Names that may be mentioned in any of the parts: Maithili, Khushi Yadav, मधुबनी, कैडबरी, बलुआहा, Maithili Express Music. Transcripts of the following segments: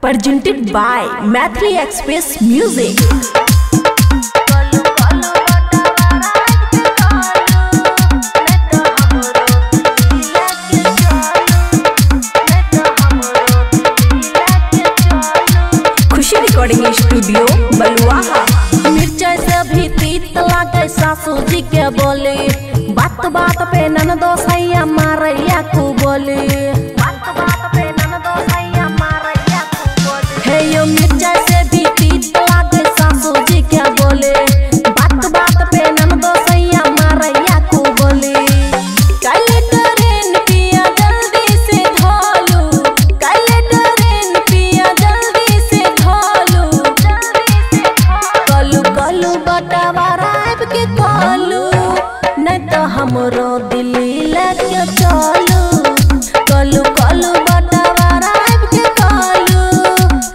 presented by Maithili Express Music। Studio मिर्चा सभी तीत लागे सासू जी के बोले, बात बात पे नन दोसैया मारैया को बोले, बात बात पे नन दोसैया मारैया को बोले। हे यो मिर्चा से भी तीत लागे सासू जी के बोले, बात बात पे नन दोसैया मारैया को बोले। हमरो दिल्ली लगे चलू कलू कलू बटवारा के कलू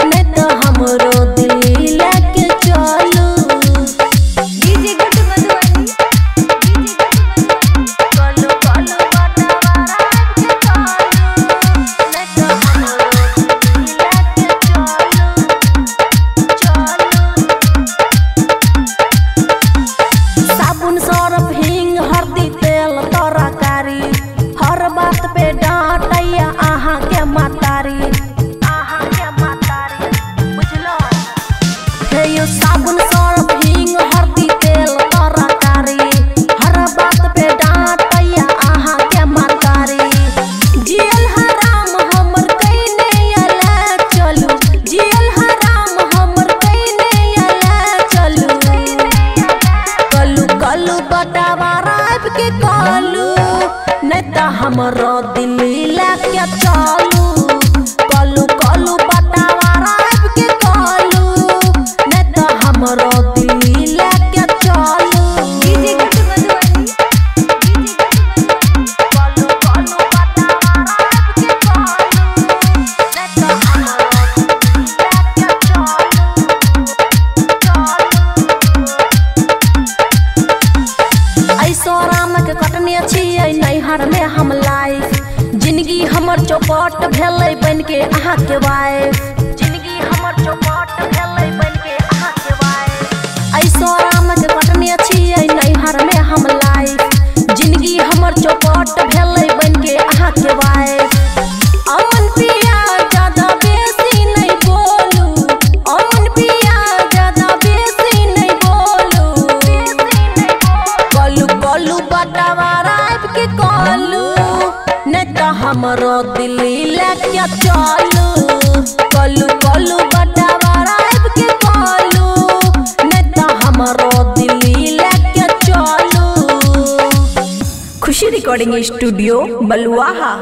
न तो हमरो दिल्ली लगे चलू। डीजे गुट मधुबनी कलू कलू बटवारा के कलू न तो हमरो दिल्ली लगे चलू। साबुन सरफ हिंग हरदी तरकारी हर बात पे डांटैया आहा के मातारी, आहा के मातारी बुझलो। हे यो साबुन सरफ हिंग हरदी तेल तरकारी हर बात पे डांटैया आहा के मातारी। जियल हराम हमर कइने आला चलू, जियल हराम हमर कइने आला चलू। कलू कलू बटवारा के कलू न त हमरो दिल्ली लगे चलू कलू कलू बटवारा के कलू न त हमरो दिल्ली लगे चलू। नैहर में हम लाई जिंदगी हमर चौपट भेलै बन के आहा के वाइफ, जिंदगी हमर चौपट भेलै बन के आहा के वाइफ। ऐसो राम के कटनी अछि नैहर में हम लाई जिंदगी हमर चौपट भेलै बन के आहा के वाइफ। अमन पिया ज्यादा बेसी नै बोलू, अमन पिया ज्यादा बेसी नै बोलू, कलू कलू बटवारा के कलू न त हमरो दिल्ली लगे चलू कलू कलू बटवारा के कलू न त हमरो दिल्ली लगे चलू। खुशी रिकॉर्डिंग स्टूडियो बलुआहा।